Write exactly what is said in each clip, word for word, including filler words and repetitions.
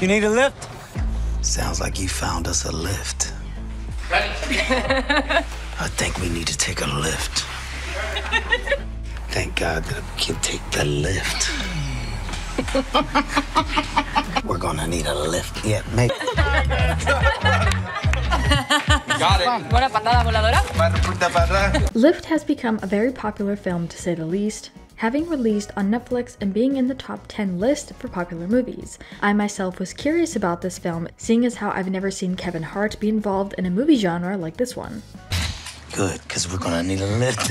You need a lift? Sounds like you found us a lift. Ready? I think we need to take a lift. Thank God that we can take the lift. We're gonna need a lift yet, mate. Lift has become a very popular film, to say the least, having released on Netflix and being in the top ten list for popular movies. I myself was curious about this film, seeing as how I've never seen Kevin Hart be involved in a movie genre like this one. Good, because we're gonna need a lift.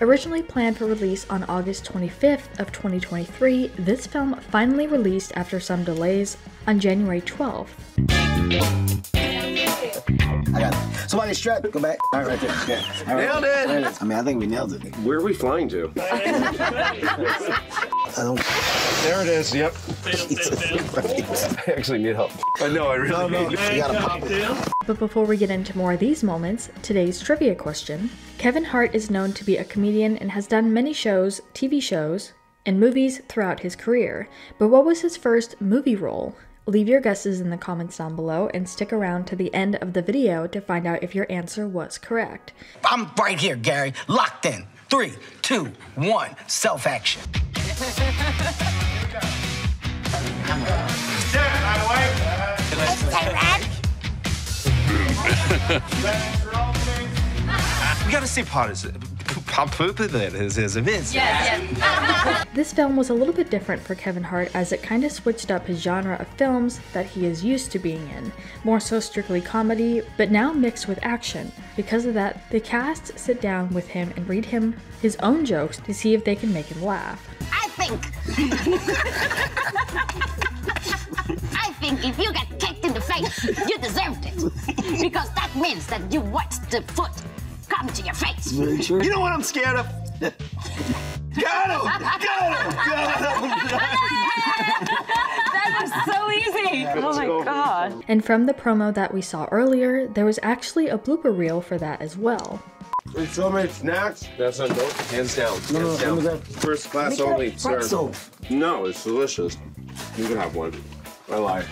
Originally planned for release on August twenty-fifth of twenty twenty-three, this film finally released after some delays on January twelfth. I got it. Somebody strap, go back. All right, right there. Yeah. All right. Nailed it. Right. I mean, I think we nailed it. Where are we flying to? I don't... There it is. Yep. I actually need help. I know. I really no, need. No. You gotta pop it. But before we get into more of these moments, today's trivia question. Kevin Hart is known to be a comedian and has done many shows, T V shows, and movies throughout his career. But what was his first movie role? Leave your guesses in the comments down below and stick around to the end of the video to find out if your answer was correct. I'm right here, Gary. Locked in. Three, two, one. Self-action. We gotta see part is it. This film was a little bit different for Kevin Hart, as it kind of switched up his genre of films that he is used to being in, more so strictly comedy, but now mixed with action. Because of that, the cast sit down with him and read him his own jokes to see if they can make him laugh. I think, I think if you got kicked in the face, you deserved it, because that means that you watched the foot come to your face. Sure. You know what I'm scared of? Got him! Got him! Got him! Got him! That was so easy! Oh my god. And from the promo that we saw earlier, there was actually a blooper reel for that as well. There's so many snacks. That's on both. Hands down. Hands no, down. down. First class only, sir. No, it's delicious. You can have one. I lied.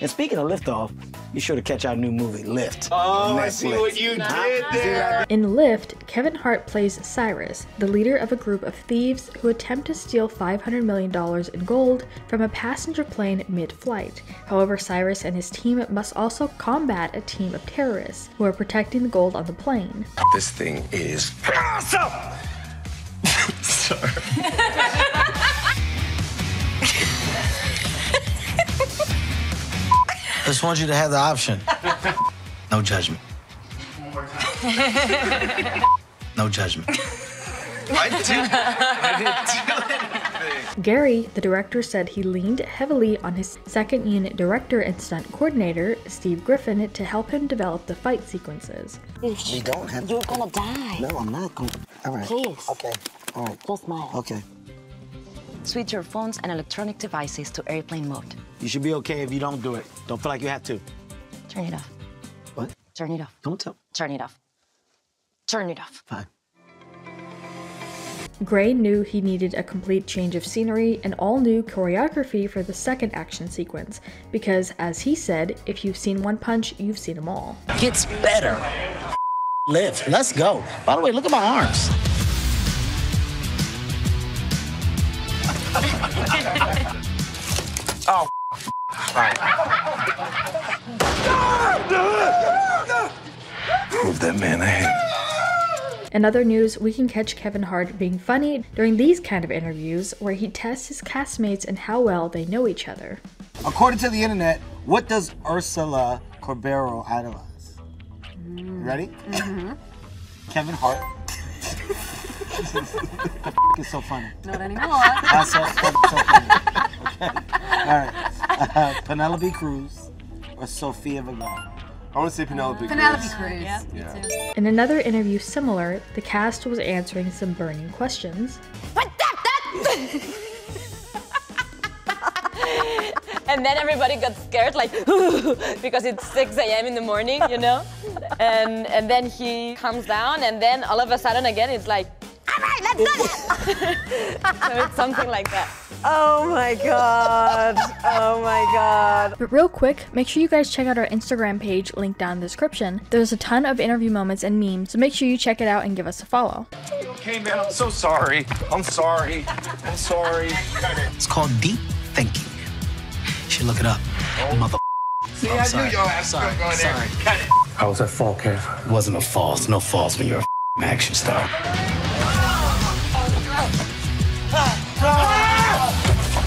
And speaking of liftoff, be sure to catch our new movie, Lift. Oh, I see what you did there! In Lift, Kevin Hart plays Cyrus, the leader of a group of thieves who attempt to steal five hundred million dollars in gold from a passenger plane mid-flight. However, Cyrus and his team must also combat a team of terrorists who are protecting the gold on the plane. This thing is awesome! Sorry. I just want you to have the option. No judgment. One more time. No judgment. I didn't, I didn't do anything. Gary, the director, said he leaned heavily on his second unit director and stunt coordinator, Steve Griffin, to help him develop the fight sequences. If you don't have... You're gonna die. No, I'm not gonna... All right. Please. Okay. All right. Just smile. Okay. Switch your phones and electronic devices to airplane mode. You should be okay if you don't do it. Don't feel like you have to. Turn it off. What? Turn it off. Don't tell. Turn it off. Turn it off. Fine. Gray knew he needed a complete change of scenery and all-new choreography for the second action sequence, because, as he said, if you've seen One Punch, you've seen them all. It gets better. Live. Let's go. By the way, look at my arms. Oh, f***. All right. Move that man ahead. In other news, we can catch Kevin Hart being funny during these kind of interviews where he tests his castmates and how well they know each other. According to the internet, what does Ursula Corbero idolize? Mm. Ready? Mm-hmm. Kevin Hart. The f*** is so funny. Not anymore. That's so, that's so funny. Okay. All right. Uh, Penelope Cruz or Sofia Vergara? I want to say Penelope, Penelope Cruz. Penelope Cruz. Yeah, yeah. Me too. In another interview similar, the cast was answering some burning questions. What that? that? And then everybody got scared, like, because it's six a m in the morning, you know? And, and then he comes down, and then all of a sudden again, it's like, all right, let's do it! So it's something like that. Oh my god. Oh my god. But real quick, make sure you guys check out our Instagram page, linked down in the description. There's a ton of interview moments and memes, so make sure you check it out and give us a follow. Okay, man, I'm so sorry. I'm sorry. I'm sorry. It's called deep thinking. You should look it up. Oh. Mother. See, I'm I sorry. Knew your ass sorry. Going sorry. There. I was at fault, Kev. It wasn't a false. No false when you're a action star.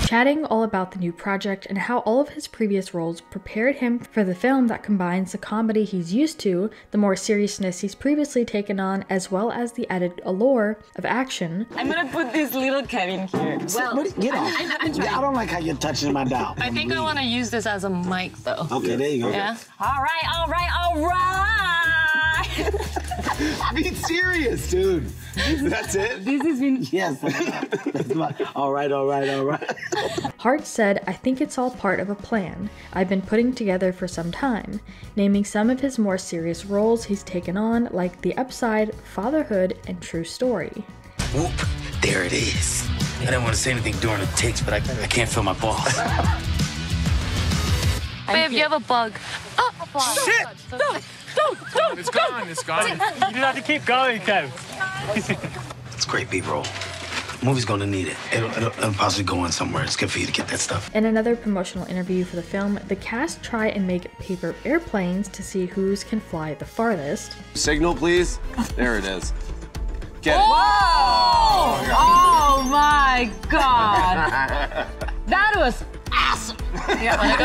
Chatting all about the new project and how all of his previous roles prepared him for the film that combines the comedy he's used to, the more seriousness he's previously taken on, as well as the added allure of action. I'm gonna put this little Kevin here. Well, what you, get off. I, I, I don't like how you're touching my doll. I think I wanna use this as a mic though. Okay, there you go. Yeah. All right, all right, all right. I mean, serious, dude. That's it? This has been... Yes. That's my... All right, all right, all right. Hart said, I think it's all part of a plan I've been putting together for some time, naming some of his more serious roles he's taken on, like The Upside, Fatherhood, and True Story. Whoop, there it is. I didn't want to say anything during the takes, but I, I can't feel my balls. Babe, you have a bug. Oh, a bug. Shit! No. Don't, don't, it's gone, don't. It's gone. You don't have to keep going, Kev. It's great B-roll. The movie's gonna need it. It'll, it'll, it'll possibly go in somewhere. It's good for you to get that stuff. In another promotional interview for the film, the cast try and make paper airplanes to see whose can fly the farthest. Signal, please. There it is. Get it. Whoa! Oh my god! That was awesome! Yeah, wanna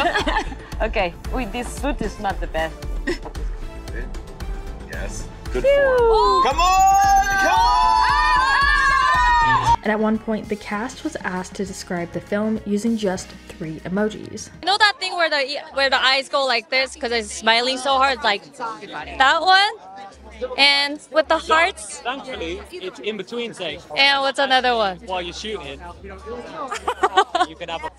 go? Okay, wait, this suit is not the best. Yes. Good form. Come on! Come on! And at one point, the cast was asked to describe the film using just three emojis. You know that thing where the where the eyes go like this because it's smiling so hard, like that one, and with the hearts. Thankfully, it's in between things. And what's another one? While you're shooting, you can have a.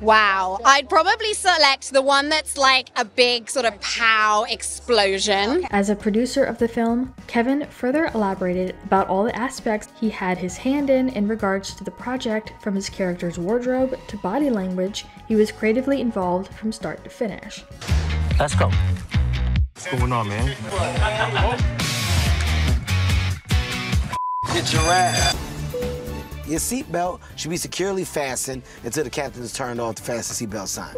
Wow, I'd probably select the one that's like a big sort of pow explosion. As a producer of the film, Kevin further elaborated about all the aspects he had his hand in in regards to the project, from his character's wardrobe to body language. He was creatively involved from start to finish. Let's go. What's going on, man? Get your ass. Your seatbelt should be securely fastened until the captain has turned off the fasten seatbelt sign.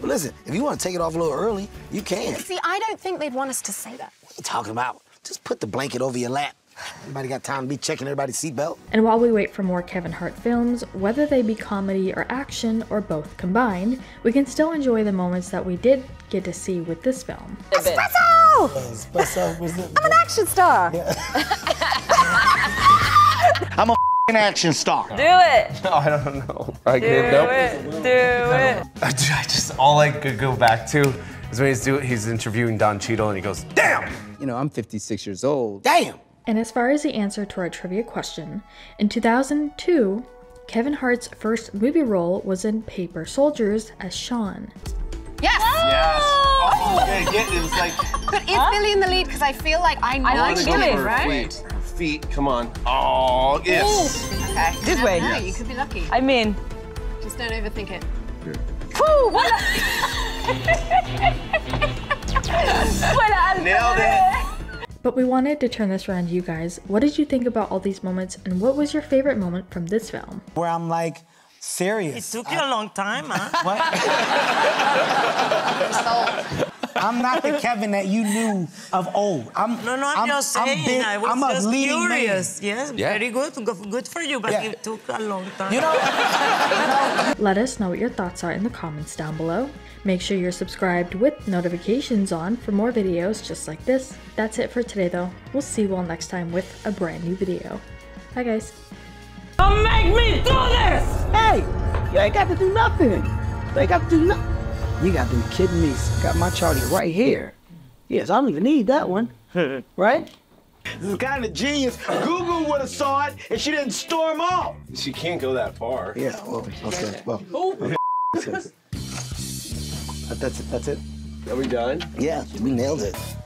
But listen, if you want to take it off a little early, you can. See, I don't think they'd want us to say that. What are you talking about? Just put the blanket over your lap. Anybody got time to be checking everybody's seatbelt? And while we wait for more Kevin Hart films, whether they be comedy or action or both combined, we can still enjoy the moments that we did get to see with this film. Espresso! Espresso was it? I'm an action star! Yeah. I'm a an action star. Do it. No, I don't know. I do gave it up. It. Do I it. I just, all I could go back to is when he's doing, he's interviewing Don Cheadle and he goes, damn! You know, I'm fifty-six years old. Damn! And as far as the answer to our trivia question, in two thousand two, Kevin Hart's first movie role was in Paper Soldiers as Sean. Yes! Oh! Yes! Oh, yeah, yeah, it was like... But is huh? Billy in the lead? Because I feel like I know I like Billy, right? Wait. Feet, come on. Oh, yes. Ooh. Okay. This way. Yes. You could be lucky. I mean, just don't overthink it. Yeah. Woo, what a... what a... Nailed it. But we wanted to turn this around to you guys. What did you think about all these moments, and what was your favorite moment from this film? Where I'm like, serious. It took you I... a long time, huh? What? I'm not the Kevin that you knew of old. I'm, no, no, I'm, I'm just saying. I'm big, I was I'm a just curious. Man. Yes, yeah. Very good. Good for you, but yeah. It took a long time. You know, you know. Let us know what your thoughts are in the comments down below. Make sure you're subscribed with notifications on for more videos just like this. That's it for today, though. We'll see you all next time with a brand new video. Bye, guys. Don't make me do this! Hey, you ain't got to do nothing. You ain't got to do nothing. You gotta be kidding me. Got my charger right here. Yes, I don't even need that one. Right? This is kind of genius. Google would have saw it and she didn't storm off. She can't go that far. Yeah, well, okay. Well, oh, okay. That's it. That's it. Are we done? Yeah, we nailed it.